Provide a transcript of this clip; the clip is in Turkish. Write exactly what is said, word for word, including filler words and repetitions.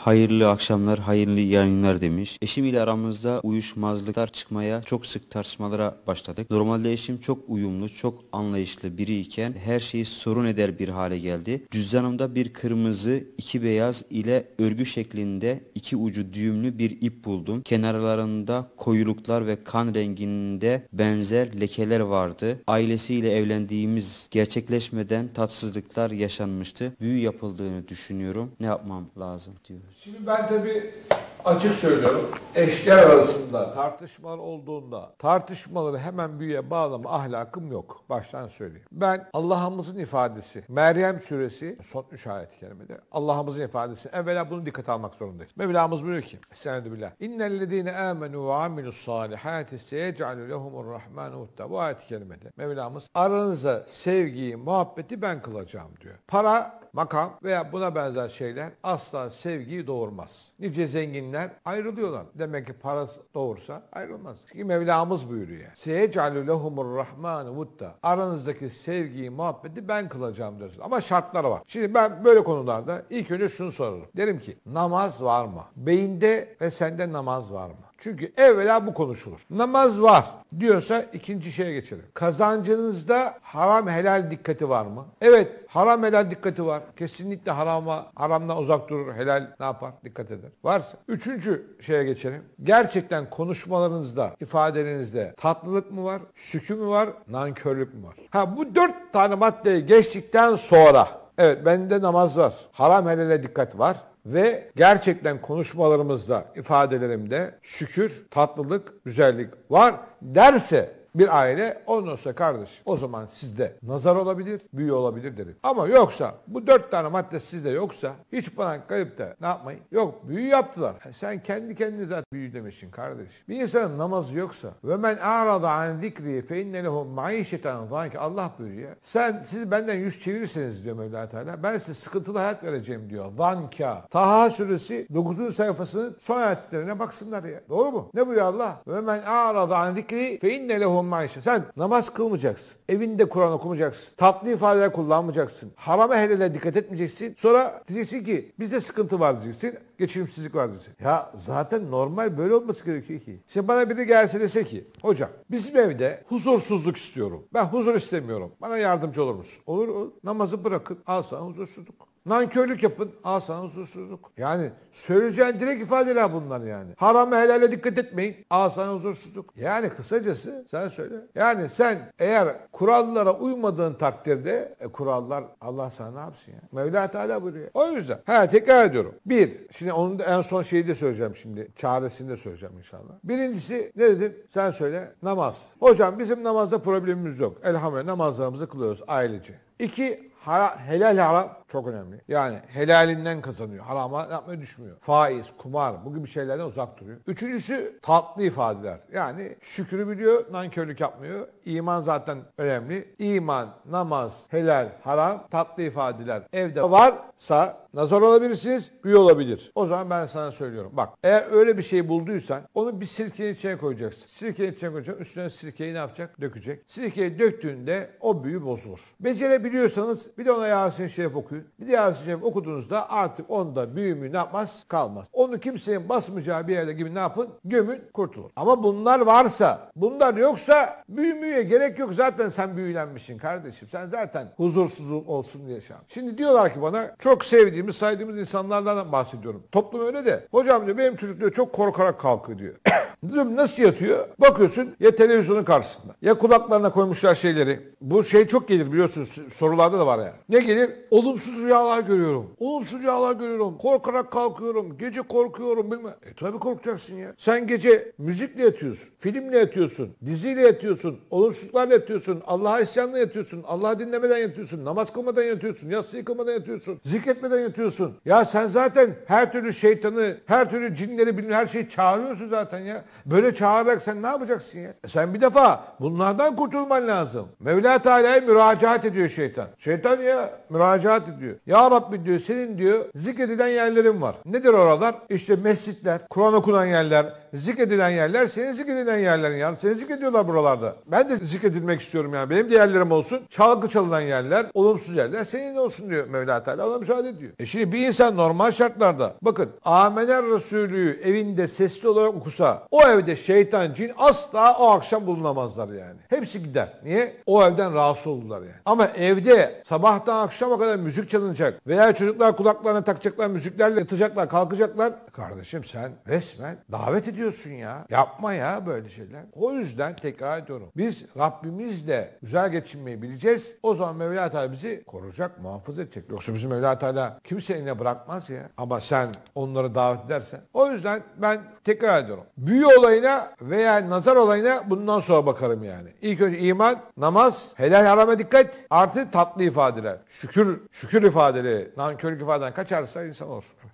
Hayırlı akşamlar, hayırlı yayınlar demiş. Eşim ile aramızda uyuşmazlıklar çıkmaya, çok sık tartışmalara başladık. Normalde eşim çok uyumlu, çok anlayışlı biriyken her şeyi sorun eder bir hale geldi. Cüzdanımda bir kırmızı, iki beyaz ile örgü şeklinde iki ucu düğümlü bir ip buldum. Kenarlarında koyuluklar ve kan renginde benzer lekeler vardı. Ailesiyle evlendiğimiz gerçekleşmeden tatsızlıklar yaşanmıştı. Büyü yapıldığını düşünüyorum. Ne yapmam lazım diyor. Şimdi ben tabii açık söylüyorum, eşler arasında tartışmalar olduğunda tartışmaları hemen büyüye bağlama ahlakım yok. Baştan söyleyeyim. Ben Allah'ımızın ifadesi, Meryem suresi son üç ayet-i kerimede Allah'ımızın ifadesi. Evvela bunu dikkate almak zorundayız. Mevlamız buyuruyor ki, Estağfirullah. İnnellezîne âmenû ve amilussâlihâti seyec'alû lehumurrahmâne vuddâ. Bu ayet-i kerimede Mevlamız aranıza sevgiyi, muhabbeti ben kılacağım diyor. Para, makam veya buna benzer şeyler asla sevgiyi doğurmaz. Nice zenginler ayrılıyorlar. Demek ki para doğursa ayrılmaz. Çünkü Mevlamız buyuruyor. Seyec'alû lehumurrahmâne vuddâ. Aranızdaki sevgiyi, muhabbeti ben kılacağım diyorsun. Ama şartları var. Şimdi ben böyle konularda ilk önce şunu sorarım. Derim ki namaz var mı? Beyinde ve sende namaz var mı? Çünkü evvela bu konuşulur. Namaz var diyorsa ikinci şeye geçelim. Kazancınızda haram helal dikkati var mı? Evet, haram helal dikkati var. Kesinlikle harama, haramdan uzak durur. Helal ne yapar? Dikkat eder. Varsa. Üçüncü şeye geçelim. Gerçekten konuşmalarınızda, ifadelerinizde tatlılık mı var? Şükür mü var? Nankörlük mü var? Ha, bu dört tane maddeyi geçtikten sonra evet bende namaz var. Haram helale dikkat var. Ve gerçekten konuşmalarımızda, ifadelerimde şükür, tatlılık, güzellik var derse bir aile, ondan sonra kardeş, o zaman sizde nazar olabilir, büyü olabilir derim. Ama yoksa bu dört tane madde sizde yoksa hiç bana garip de ne yapmayın? Yok, büyü yaptılar. Yani sen kendi kendine zaten büyü demişsin kardeş. Bir insanın namazı yoksa ve men a'rada an zikri fe inne lehu maişeten zanki Allah buyuruyor. Sen siz benden yüz çevirirseniz diyor Mevla Teala. Ben size sıkıntılı hayat vereceğim diyor. Zanka. Taha suresi dokuzuncu sayfasının son ayetlerine baksınlar ya. Doğru mu? Ne buyuruyor Allah? Ve men a'rada an zikri fe inne lehu. Sen namaz kılmayacaksın. Evinde Kur'an okumayacaksın. Tatlı ifadeler kullanmayacaksın. Harama helale dikkat etmeyeceksin. Sonra diyeceksin ki bizde sıkıntı var diyeceksin. Geçirimsizlik var diyeceksin. Ya zaten normal böyle olması gerekiyor ki. Şimdi bana biri gelse dese ki hocam bizim evde huzursuzluk istiyorum. Ben huzur istemiyorum. Bana yardımcı olur musun? Olur olur. Namazı bırakın. Al sana huzursuzluk. Nankörlük yapın. Al sana huzursuzluk. Yani söyleyeceğin direkt ifadeler bunlar yani. Harama helale dikkat etmeyin. Al sana huzursuzluk. Yani kısacası sen söyle. Yani sen eğer kurallara uymadığın takdirde e, kurallar Allah sana ne yapsın ya? Mevla Teala buyuruyor. O yüzden. Ha, tekrar ediyorum. Bir. Şimdi onun da en son şeyi de söyleyeceğim şimdi. Çaresini de söyleyeceğim inşallah. Birincisi ne dedim? Sen söyle. Namaz. Hocam bizim namazda problemimiz yok. Elhamdülillah namazlarımızı kılıyoruz ailece. İki. Haram, helal haram çok önemli. Yani helalinden kazanıyor. Harama yapmaya düşmüyor. Faiz, kumar bu gibi şeylerden uzak duruyor. Üçüncüsü tatlı ifadeler. Yani şükrü biliyor, nankörlük yapmıyor. İman zaten önemli. İman, namaz, helal, haram, tatlı ifadeler evde varsa nazar olabilirsiniz, büyü olabilir. O zaman ben sana söylüyorum. Bak eğer öyle bir şey bulduysan onu bir sirkenin içine koyacaksın. Sirkenin içine koyacaksın. Üstüne sirkeyi ne yapacak? Dökecek. Sirkeyi döktüğünde o büyü bozulur. Becerebiliyorsanız bir de ona Yasin-i Şerif okuyun. Bir de Yasin-i Şerif okuduğunuzda artık onda büyümü ne yapmaz? Kalmaz. Onu kimsenin basmayacağı bir yerde gibi ne yapın? Gömün, kurtulur. Ama bunlar varsa, bunlar yoksa büyümeye gerek yok. Zaten sen büyülenmişsin kardeşim. Sen zaten huzursuzluk olsun diye yaşa. Şimdi diyorlar ki bana çok sevdiğimiz, saydığımız insanlardan bahsediyorum. Toplum öyle de. Hocam diyor benim çocuk diyor çok korkarak kalkıyor diyor. Nasıl yatıyor? Bakıyorsun ya televizyonun karşısında ya kulaklarına koymuşlar şeyleri. Bu şey çok gelir biliyorsunuz sorularda da var ya. Yani. Ne gelir? Olumsuz rüyalar görüyorum. Olumsuz rüyalar görüyorum. Korkarak kalkıyorum. Gece korkuyorum bilmem. E tabii korkacaksın ya. Sen gece müzikle yatıyorsun. Filmle yatıyorsun. Diziyle yatıyorsun. Olumsuzlarla yatıyorsun. Allah'a isyanla yatıyorsun. Allah'ı dinlemeden yatıyorsun. Namaz kılmadan yatıyorsun. Yatsı yıkamadan yatıyorsun. Zikretmeden yatıyorsun. Ya sen zaten her türlü şeytanı, her türlü cinleri bilmem her şeyi çağırıyorsun zaten ya. Böyle çağırarak sen ne yapacaksın ya? E sen bir defa bunlardan kurtulman lazım. Mevla Teala'ya müracaat ediyor şeytan. Şeytan ya müracaat ediyor. Ya Rabbi diyor senin diyor zikredilen yerlerin var. Nedir oralar? İşte mescitler, Kur'an okunan yerler, zikredilen yerler senin zikredilen yerlerin yani. Seni zikrediyorlar buralarda. Ben de zikredilmek istiyorum yani. Benim de yerlerim olsun. Çalgı çalınan yerler, olumsuz yerler senin olsun diyor Mevla Teala. Ona müsaade ediyor. E şimdi bir insan normal şartlarda bakın Amener Resulü evinde sesli olarak okusa o evde şeytan, cin asla o akşam bulunamazlar yani. Hepsi gider. Niye? O evden rahatsız oldular yani. Ama evde sabahtan akşama kadar müzik çalınacak veya çocuklar kulaklarına takacaklar, müziklerle yatacaklar, kalkacaklar. Kardeşim sen resmen davet ediyorsun ya. Yapma ya böyle şeyler. O yüzden tekrar ediyorum. Biz Rabbimizle güzel geçinmeyi bileceğiz. O zaman Mevla Teala bizi koruyacak, muhafaza edecek. Yoksa bizim Mevla Teala kimse eline bırakmaz ya. Ama sen onları davet edersen. O yüzden ben tekrar ediyorum. Büyü olayına veya nazar olayına bundan sonra bakarım yani. İlk önce iman, namaz, helal harama dikkat artı tatlı ifadeler. Şükür, şükür ifadeleri, nankörlük ifaden kaçarsa insan olsun.